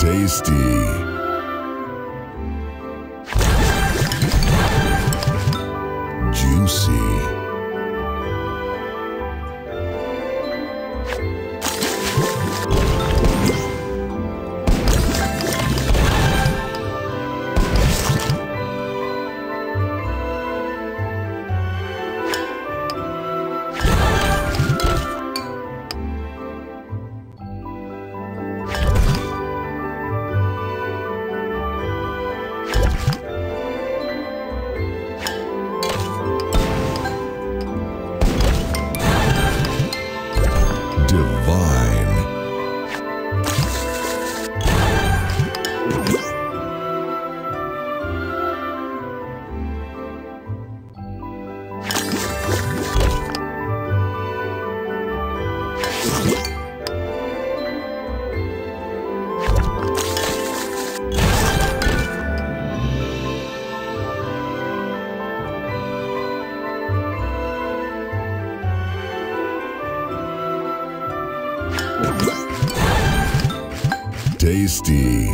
Tasty. Tasty. Tasty.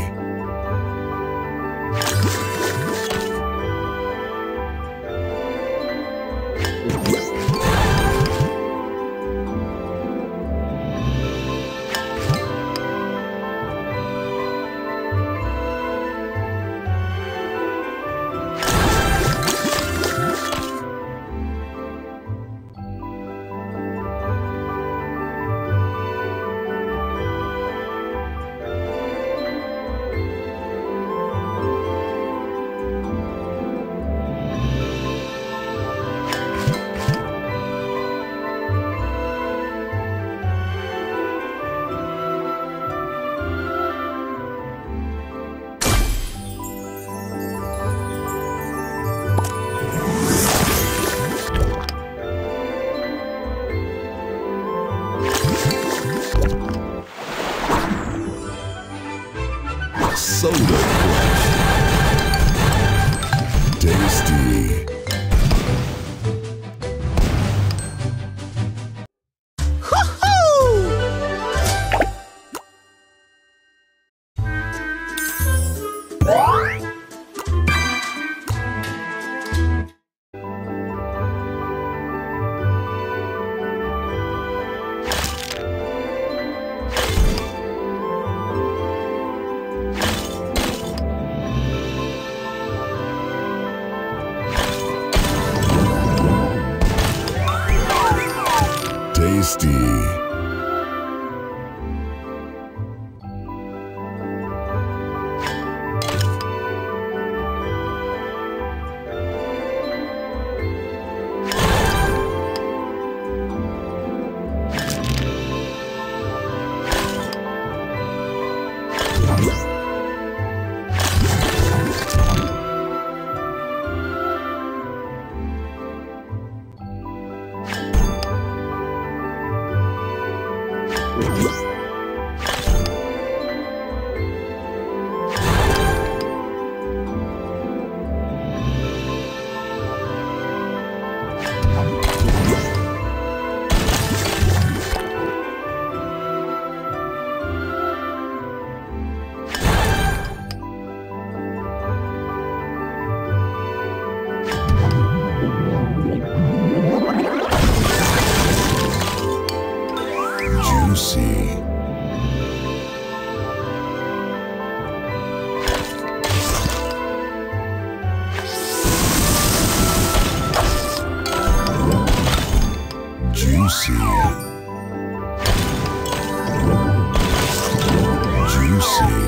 Juicy.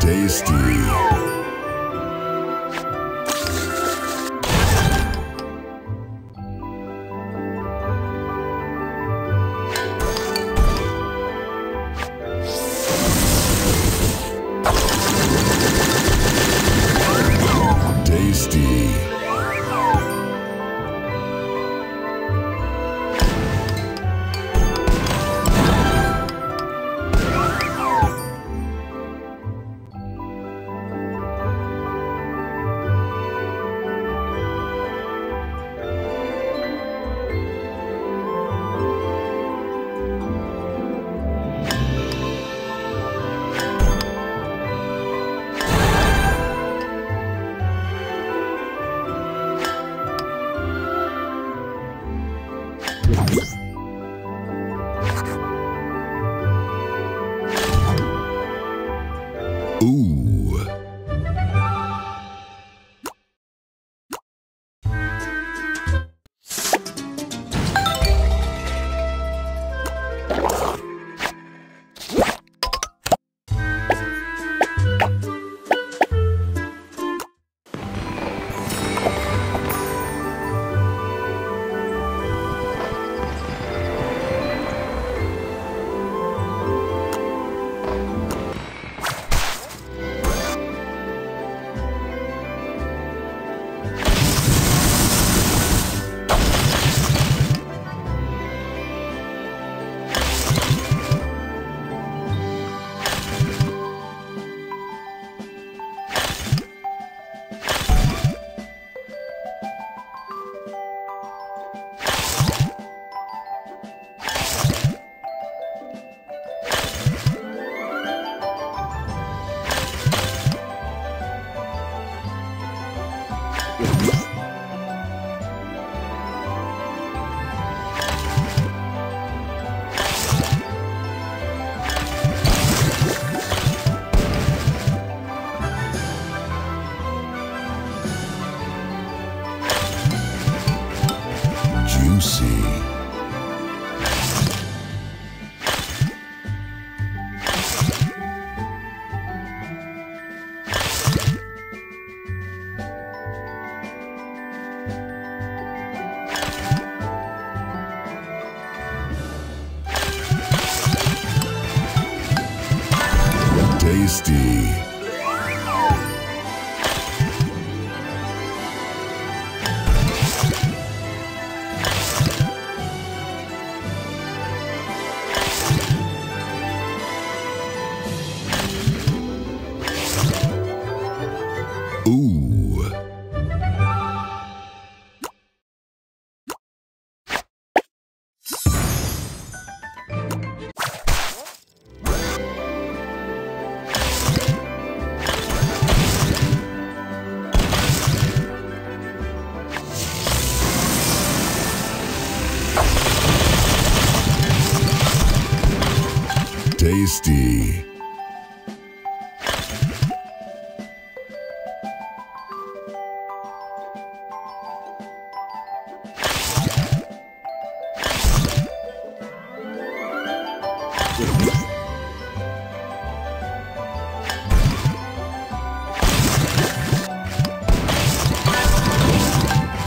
Tasty.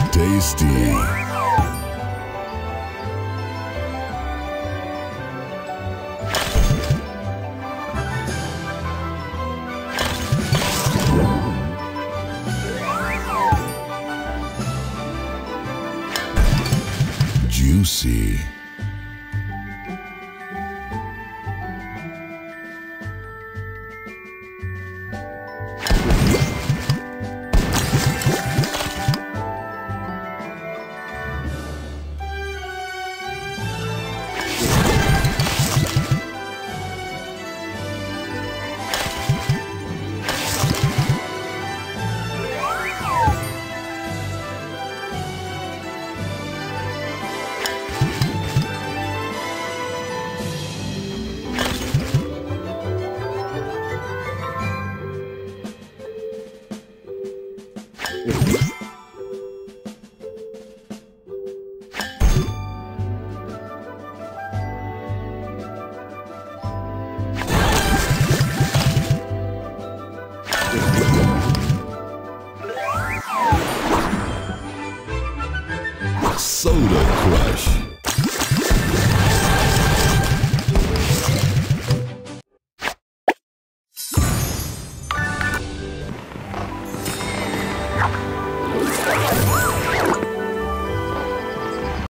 Tasty. Juicy. crush.